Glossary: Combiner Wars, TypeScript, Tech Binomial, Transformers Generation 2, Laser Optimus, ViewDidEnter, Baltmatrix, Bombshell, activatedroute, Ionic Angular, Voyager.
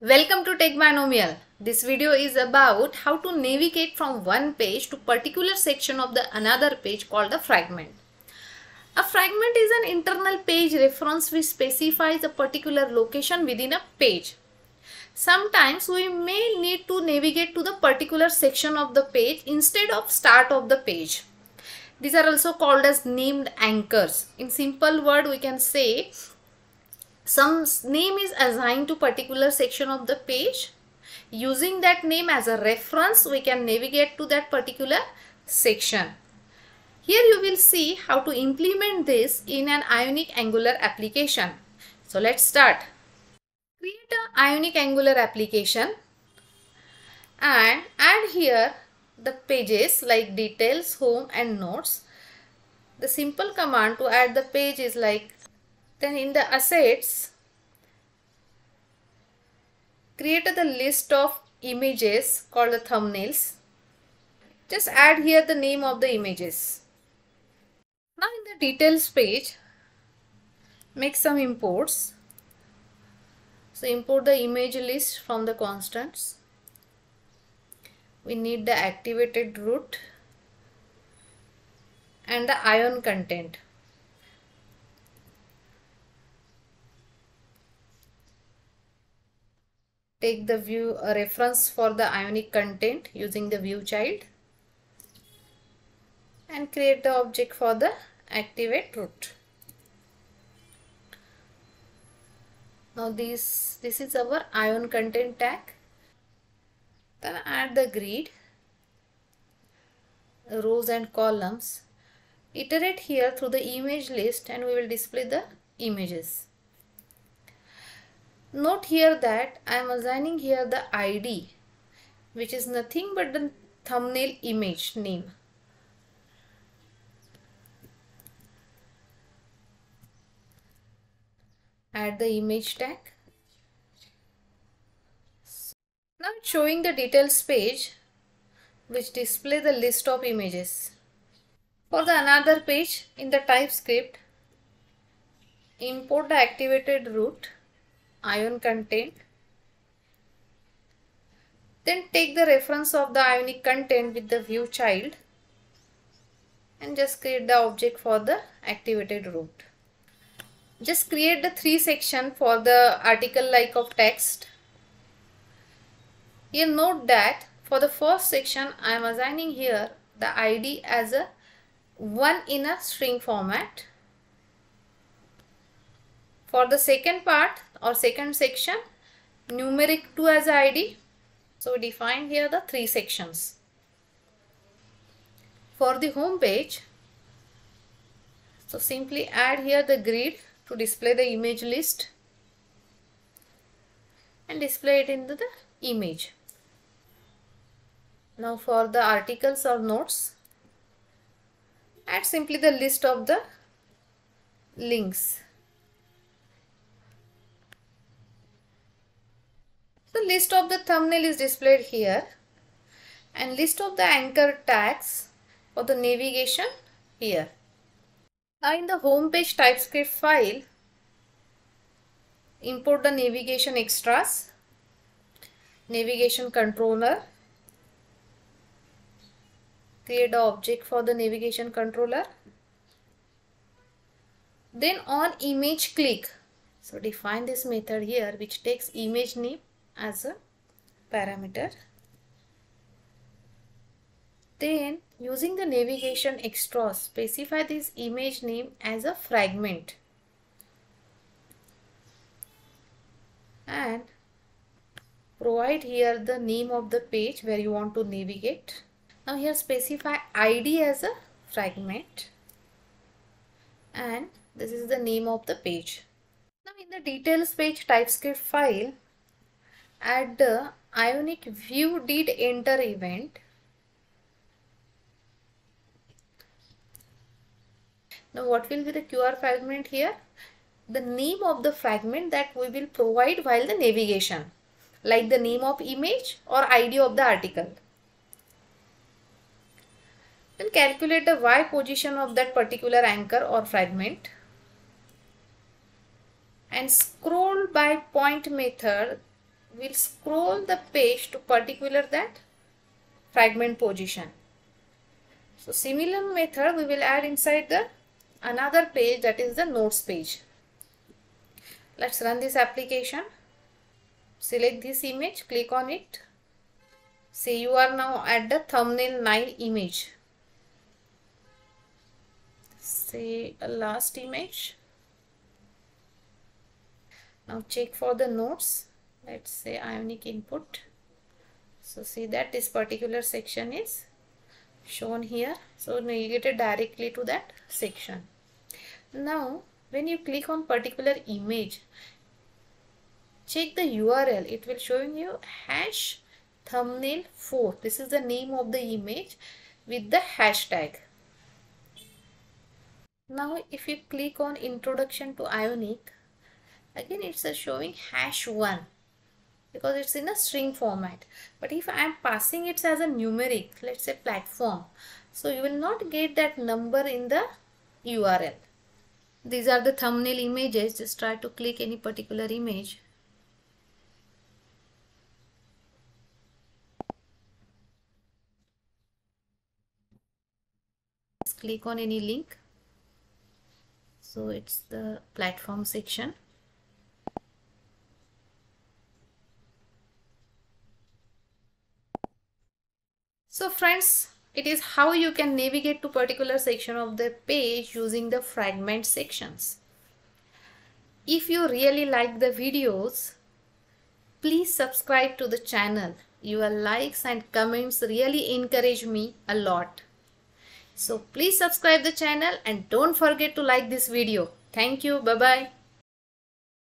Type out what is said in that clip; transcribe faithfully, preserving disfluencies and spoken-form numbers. Welcome to Tech Binomial. This video is about how to navigate from one page to particular section of the another page called a fragment. A fragment is an internal page reference which specifies a particular location within a page. Sometimes we may need to navigate to the particular section of the page instead of start of the page. These are also called as named anchors. In simple word we can say some name is assigned to particular section of the page. Using that name as a reference, we can navigate to that particular section. Here you will see how to implement this in an Ionic Angular application. So let's start. Create an Ionic Angular application and add here the pages like details, home and notes. The simple command to add the page is like then in the assets, create the list of images called the thumbnails. Just add here the name of the images. Now in the details page, make some imports. So import the image list from the constants. We need the activated route and the ion content. Take the view uh, reference for the ionic content using the view child and create the object for the activate route. Now this, this is our ion content tag. Then add the grid, rows and columns. Iterate here through the image list and we will display the images. Note here that I am assigning here the I D, which is nothing but the thumbnail image name. Add the image tag. Now it's showing the details page, which displays the list of images. For the another page in the TypeScript, import the activated route, ion content, then take the reference of the ionic content with the view child and just create the object for the activated route. Just create the three section for the article like of text. Here note that for the first section I am assigning here the I D as a one in a string format. For the second part or second section, numeric two as I D. So we define here the three sections. For the home page, so simply add here the grid to display the image list and display it into the image. Now for the articles or notes, add simply the list of the links. The list of the thumbnail is displayed here and list of the anchor tags for the navigation here. Now in the home page TypeScript file, import the navigation extras, navigation controller, create an object for the navigation controller. Then on image click, so define this method here which takes image name as a parameter. Then using the navigation extras, specify this image name as a fragment and provide here the name of the page where you want to navigate. Now here specify I D as a fragment and this is the name of the page. Now in the details page TypeScript file, add the Ionic ViewDidEnter event. Now what will be the Q R fragment here? The name of the fragment that we will provide while the navigation, like the name of image or I D of the article. Then calculate the Y position of that particular anchor or fragment and scroll by point method we'll scroll the page to particular that fragment position. So similar method we will add inside the another page, that is the notes page. Let's run this application. Select this image, click on it. See, you are now at the thumbnail nine image. Say a last image. Now check for the notes. Let's say Ionic input. So see that this particular section is shown here. So navigated directly to that section. Now when you click on particular image, check the U R L. It will show you hash thumbnail four. This is the name of the image with the hashtag. Now if you click on introduction to Ionic, again it's a showing hash one because it's in a string format. But if I am passing it as a numeric, let's say platform, so you will not get that number in the U R L. These are the thumbnail images. Just try to click any particular image. Just click on any link. So it's the platform section. So friends, it is how you can navigate to particular section of the page using the fragment sections. If you really like the videos, please subscribe to the channel. Your likes and comments really encourage me a lot. So please subscribe the channel and don't forget to like this video. Thank you. Bye-bye.